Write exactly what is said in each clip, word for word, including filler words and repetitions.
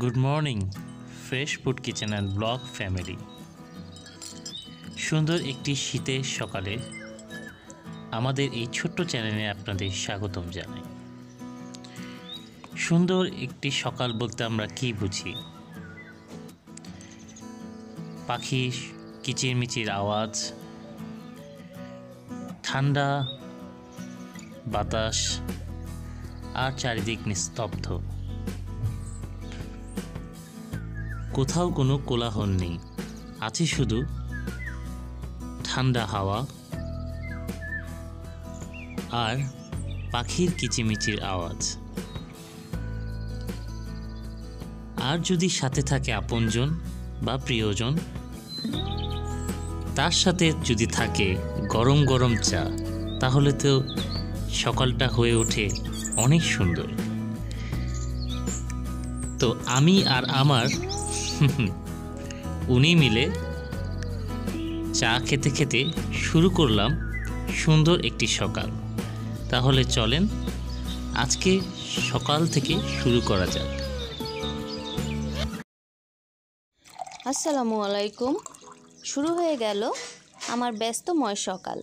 Good morning fresh food kitchen and blog family. सुंदर एक शीतेर सकाले आमादेर ए छोट्ट चैनेले आपनादेर स्वागतम जानाई। सुंदर एक सकाल बोलते आमरा कि बुझी? पाखिर किचिरमिचिर आवाज, ठंडा बातास और चारिदिक निस्तब्ध, कोथाओ कोनो कोलाहल नहीं, आछे शुधु ठंडा हावा और पाखिर किचिमिचिर आवाज। और जदि साथे थाके आपनजन बा प्रियजन, तार साथे जदि थाके गरम गरम चा, ताहले तो सकालटा हये उठे अनेक सुंदर। तो आमी आर आमार उन्हीं मिले चा खेते खेते शुरू करलाम सुंदर एक सकाल। ताहले चलें आज के सकाल थेके शुरू करा जाक। आसलामुआलैकुम, शुरू हो गेल आमार व्यस्तमय सकाल।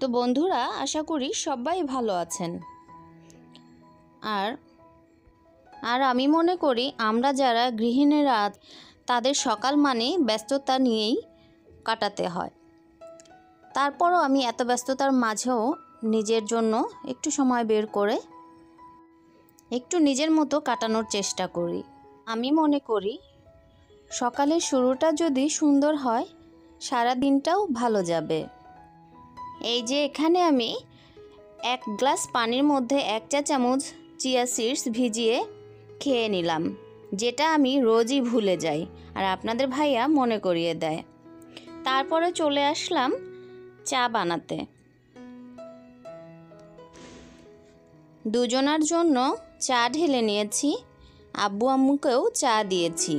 तो बंधुरा आशा करी सबाई भालो आछेन। आर আর আমি মনে করি আমরা যারা গৃহিণীরা তাদের সকাল মানে ব্যস্ততা নিয়েই কাটাতে হয়। তারপরও আমি এত ব্যস্ততার মাঝেও নিজের জন্য একটু সময় বের করে একটু নিজের মতো কাটানোর চেষ্টা করি। আমি মনে করি সকালের শুরুটা যদি সুন্দর হয় সারা দিনটাও ভালো যাবে। এই যে এখানে আমি এক গ্লাস পানির মধ্যে এক চা চামচ চিয়া সিডস ভিজিয়ে খেয়ে নিলাম, যেটা আমি রোজই ভুলে যাই আর আপনাদের ভাইয়া মনে করিয়ে দেয়। তারপরে চলে আসলাম চা বানাতে। দুজনার জন্য চা ঢেলে নিয়েছি, আব্বু আম্মুকেও চা দিয়েছি।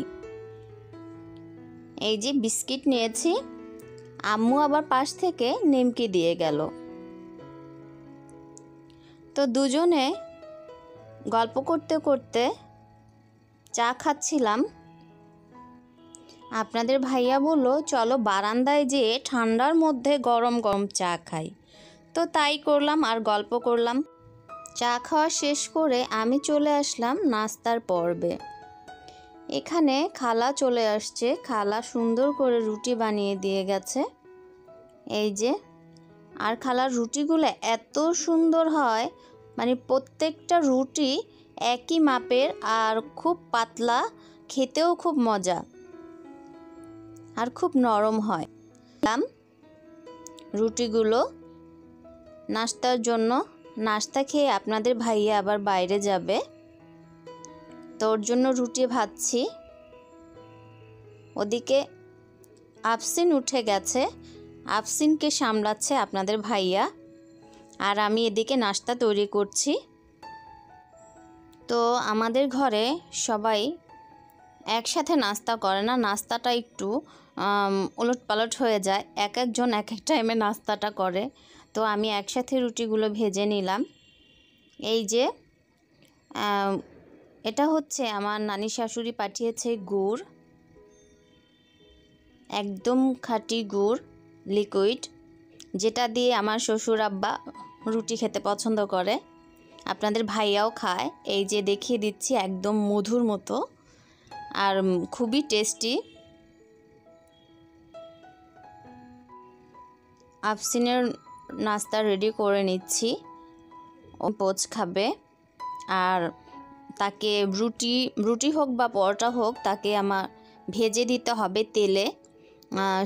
এই যে বিস্কিট নিয়েছি, আম্মু আবার পাশ থেকে নিমকি দিয়ে গেল। তো দুজনে গল্প করতে করতে চা খাচ্ছিলাম। আপনাদের ভাইয়া বললো চলো বারান্দায় যেয়ে ঠান্ডার মধ্যে গরম গরম চা খাই। তো তাই করলাম আর গল্প করলাম। চা খাওয়া শেষ করে আমি চলে আসলাম নাস্তার পর্বে। এখানে খালা চলে আসছে, খালা সুন্দর করে রুটি বানিয়ে দিয়ে গেছে এই যে। আর খালার রুটিগুলো এত সুন্দর হয়, মানে প্রত্যেকটা রুটি একই মাপের আর খুব পাতলা, খেতেও খুব মজা আর খুব নরম হয়। রুটিগুলো নাস্তার জন্য, নাস্তা খেয়ে আপনাদের ভাইয়া আবার বাইরে যাবে, তোর জন্য রুটি ভাজছি। ওদিকে আফসিন উঠে গেছে, আফসিনকে সামলাচ্ছে আপনাদের ভাইয়া আর আমি এদিকে নাস্তা তৈরি করছি। তো আমাদের ঘরে সবাই একসাথে নাস্তা করে না, নাস্তাটা একটু উলটপালট হয়ে যায়, এক একজন এক এক টাইমে নাস্তাটা করে। তো আমি একসাথে রুটিগুলো ভেজে নিলাম। এই যে এটা হচ্ছে আমার নানি শাশুড়ি পাঠিয়েছে গুড়, একদম খাঁটি গুড় লিকুইড, যেটা দিয়ে আমার শ্বশুর আব্বা রুটি খেতে পছন্দ করে, আপনাদের ভাইয়াও খায়। এই যে দেখিয়ে দিচ্ছি, একদম মধুর মতো আর খুবই টেস্টি। আফসিনের নাস্তা রেডি করে নিচ্ছি, ও পোচ খাবে আর তাকে রুটি রুটি হোক বা পরোটা হোক তাকে আমার ভেজে দিতে হবে তেলে,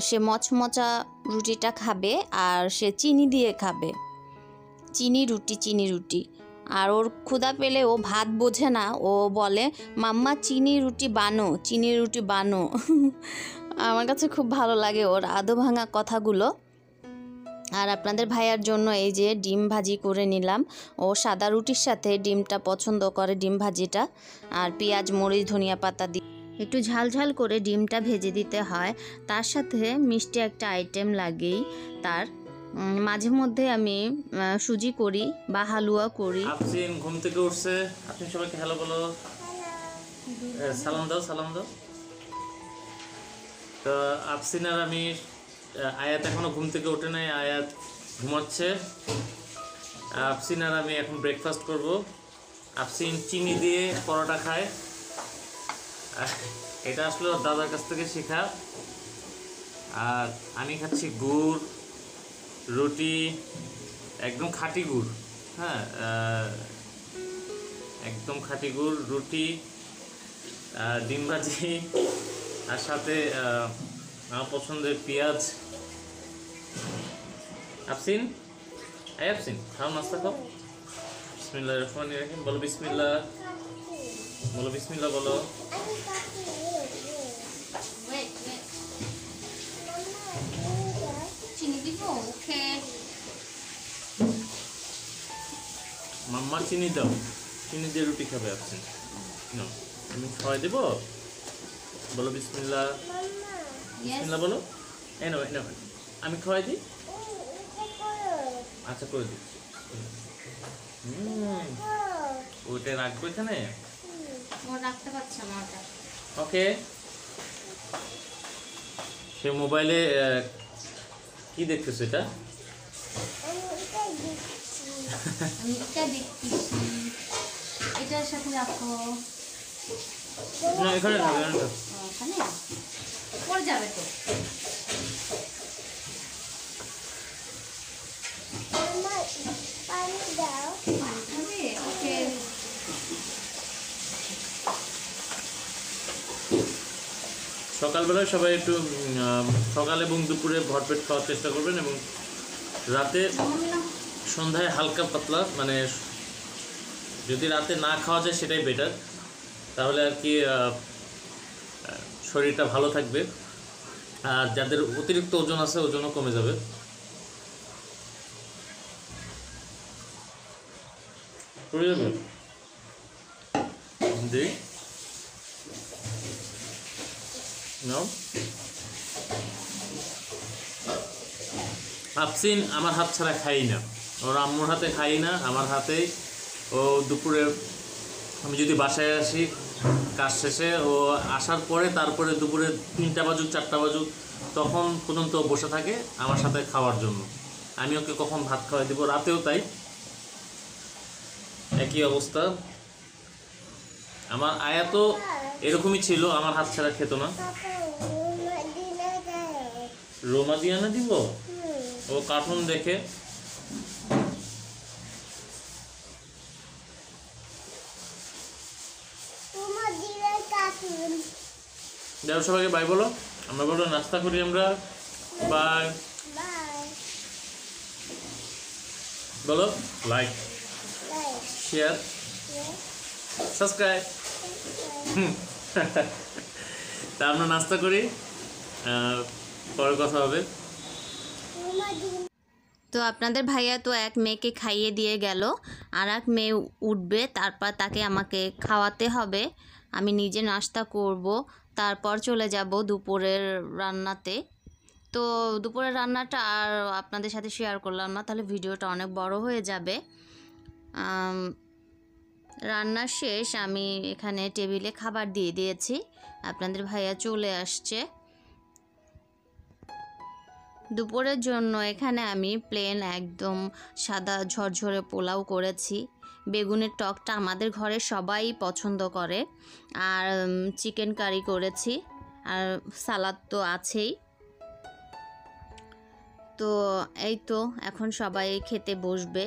সে মচমচা রুটিটা খাবে আর সে চিনি দিয়ে খাবে, চিনি রুটি চিনি রুটি। আর ওর ক্ষুধা পেলে ও ভাত বোঝে না, ও বলে মাম্মা চিনি রুটি বানো চিনি রুটি বানো। আমার কাছে খুব ভালো লাগে ওর আদো ভাঙা কথাগুলো। আর আপনাদের ভাইয়ার জন্য এই যে ডিম ভাজি করে নিলাম, ও সাদা রুটির সাথে ডিমটা পছন্দ করে, ডিম ভাজিটা। আর পেঁয়াজ মরিচ ধনিয়া পাতা দিয়ে একটু ঝালঝাল করে ডিমটা ভেজে দিতে হয়, তার সাথে মিষ্টি একটা আইটেম লাগেই। তার মাঝে মধ্যে আমি সুজি করি বা হালুয়া করি। আফসিন ঘুম থেকে উঠছে, আপনি সবাইকে হ্যালো বলো। সালাম দাও সালাম দাও। তো আফসিনার আমি আয়াত এখনো ঘুম থেকে ওঠে নাই, আয়াত ঘুমাচ্ছে। আফসিনার আমি এখন ব্রেকফাস্ট করব। আফসিন চিনি দিয়ে পরোটা খায়, এটা আসলে দাদার কাছ থেকে শেখা। আর আমি খাচ্ছি গুড় রুটি, একদম খাঁটি গুড়। হ্যাঁ, একদম খাঁটি গুড় রুটি, ডিম ভাজি, আর সাথে আমার পছন্দের পেঁয়াজ। আফসিন এই আফসিন খাও, নাস্তা খাও। বিসমিল্লাহির রহমানির রহিম বলো, বিসমিল্লাহ বলো, বিসমিল্লাহ বলো। মাম্মা চিনি দাও, চিনি দিয়ে রুটি খাবে আফসিন। না আমি খাওয়াই দেবো, বলো বিসমিল্লাহ, বিসমিল্লাহ বলো। এই নাও এই নাও, আমি খাওয়াই দিই। আচ্ছা করে দিই, ওইটা রাখবো এখানে, রাখতে পারছি না ওটা। ওকে, সে মোবাইলে কি দেখতেছো? এটা আমি এটা দেখতেছি, এটার সাথে রাখো। না এখানে রাখো, এখানে পড়ে যাবে তো। পানি দাও, পানি খাবে। ওকে, সকালবেলায় সবাই একটু সকালে এবং দুপুরে ভরপেট খাওয়ার চেষ্টা করবেন, এবং রাতে সন্ধ্যায় হালকা পাতলা, মানে যদি রাতে না খাওয়া যায় সেটাই বেটার, তাহলে আর কি শরীরটা ভালো থাকবে। আর যাদের অতিরিক্ত ওজন আছে ওজনও কমে যাবে। আফসিন আমার হাত ছাড়া খাই না, ওর আম্মুর হাতে খাই না, আমার হাতেই ও দুপুরে। আমি যদি বাসায় আসি কাজ শেষে, ও আসার পরে তারপরে দুপুরে তিনটা বাজুক চারটা বাজুক তখন পর্যন্ত বসে থাকে আমার সাথে খাওয়ার জন্য। আমি ওকে কখন ভাত খাওয়াই দেবো, রাতেও তাই একই অবস্থা। আমার আয়াত এরকমই ছিল, আমার হাত ছাড়া খেত না। রোমা দিয়ে না দিব, ও কার্টুন দেখে। যাও সবাইকে বাই বলো, আমরা বলো নাস্তা করি আমরা, বাই বলো। Like share subscribe. তা আমরা নাস্তা করি, পরে কথা হবে। তো আপনাদের ভাইয়া তো এক মেয়েকে খাইয়ে দিয়ে গেল, আর এক মেয়ে উঠবে, তারপর তাকে আমাকে খাওয়াতে হবে। আমি নিজে নাস্তা করব, তারপর চলে যাব দুপুরের রান্নাতে। তো দুপুরের রান্নাটা আর আপনাদের সাথে শেয়ার করলাম না, তাহলে ভিডিওটা অনেক বড় হয়ে যাবে। রান্না শেষ, আমি এখানে টেবিলে খাবার দিয়ে দিয়েছি। আপনাদের ভাইয়া চলে আসছে। দুপুরের জন্য এখানে আমি প্লেন একদম সাদা ঝরঝরে পোলাও করেছি। বেগুনের টকটা আমাদের ঘরে সবাই পছন্দ করে। আর চিকেন কারি করেছি, আর সালাদ তো আছেই। তো এই তো এখন সবাই খেতে বসবে।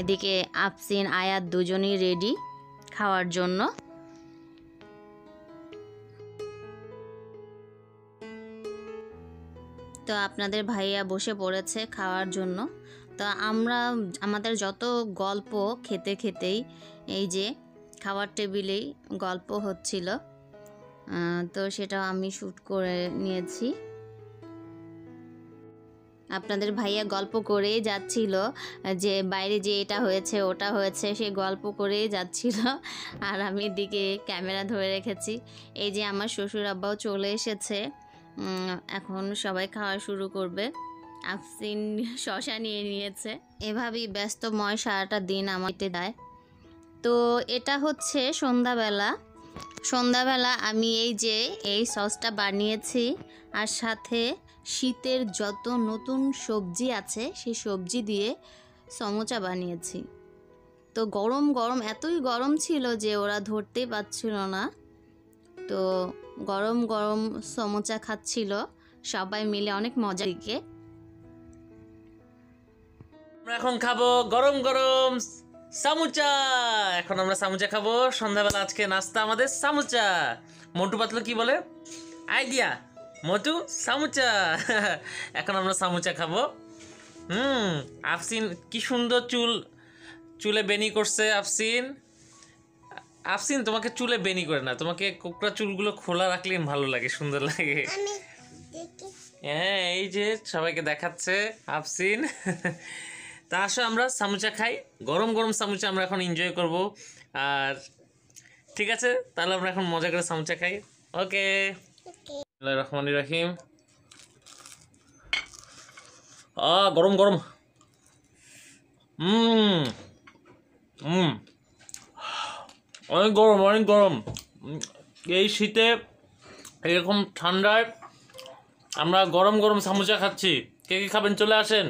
এদিকে আফসিন আয়াত দুজনেই রেডি খাওয়ার জন্য। তো আপনাদের ভাইয়া বসে পড়েছে খাওয়ার জন্য। তো আমরা আমাদের যত গল্প খেতে খেতেই, এই যে খাওয়ার টেবিলেই গল্প হচ্ছিল, তো সেটা আমি শ্যুট করে নিয়েছি। আপনাদের ভাইয়া গল্প করেই যাচ্ছিল, যে বাইরে যে এটা হয়েছে ওটা হয়েছে, সে গল্প করেই যাচ্ছিল, আর আমি এদিকে ক্যামেরা ধরে রেখেছি। এই যে আমার শ্বশুর আব্বাও চলে এসেছে, এখন সবাই খাওয়া শুরু করবে। আফসিন শশা নিয়ে নিয়েছে। এভাবেই ব্যস্তময় সারাটা দিন আমার কেটে যায়। তো এটা হচ্ছে সন্ধ্যাবেলা, सन्ध्याबेला आमी एई जे एई ससटा बानिয়েছি आर साथे शीतेर जतो नतून सब्जी आछे सेई सब्जी दिये समोसा बानिয়েছি। तो गरम गरम एतोई गरम छिलो जे ओरा धरतेई पारछिलो ना। तो गरम गरम समोसा खाच्छिलो सबाई मिले अनेक मजा दिके। आमरा एखन खाबो गरम गरम सामुचा। एखन आमरा सामुचा खाबो सन्ध्याबेला। आजके नास्ता आमादेर सामुचा। मोटू पातलू कि बोले आइडिया मोटू सामुचा। एखन आमरा सामुचा खाबो। हम्म आफसिन कि सुंदर चुल चूले बेनी करछे आफसिन। आफसिन तुम्हें चूले बेनी करे ना, तुम्हें कोकड़ा चुलगुलो खोला रखले भालो लागे, सुंदर लागे। हाँ सबाइके देखाচ্ছে आफसिन। ता आसो आमरा सामुचा खाई, गरम गरम सामुचा आमरा एखन एनजय करब। आर ठीक आछे ताहले आमरा एखन मजा करे सामुचा खाई। ओके बिस्मिल्लाहिर रहमानिर रहीम। आ गरम गरम। हम्म हम्म अनेक गरम अनेक गरम। ये शीते एरकम ठंडाय आमरा गरम गरम सामुचा खाচ্ছি। কে কে খাবেন চলে আসেন।